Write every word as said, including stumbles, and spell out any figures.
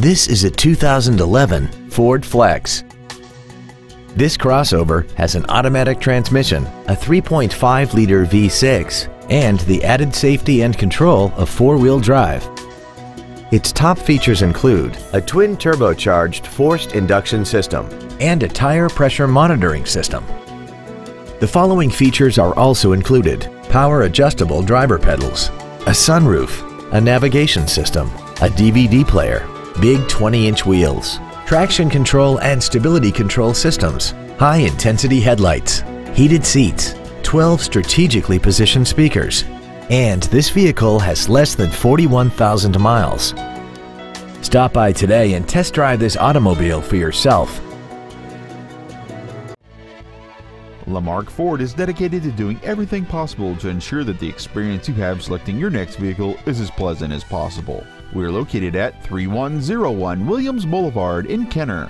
This is a two thousand eleven Ford Flex. This crossover has an automatic transmission, a three point five liter V six, and the added safety and control of four-wheel drive. Its top features include a twin turbocharged forced induction system and a tire pressure monitoring system. The following features are also included: power adjustable driver pedals, a sunroof, a navigation system, a D V D player, big twenty inch wheels, traction control and stability control systems, high intensity headlights, heated seats, twelve strategically positioned speakers, and this vehicle has less than forty-one thousand miles. Stop by today and test drive this automobile for yourself. Lamarque Ford is dedicated to doing everything possible to ensure that the experience you have selecting your next vehicle is as pleasant as possible. We are located at three one zero one Williams Boulevard in Kenner.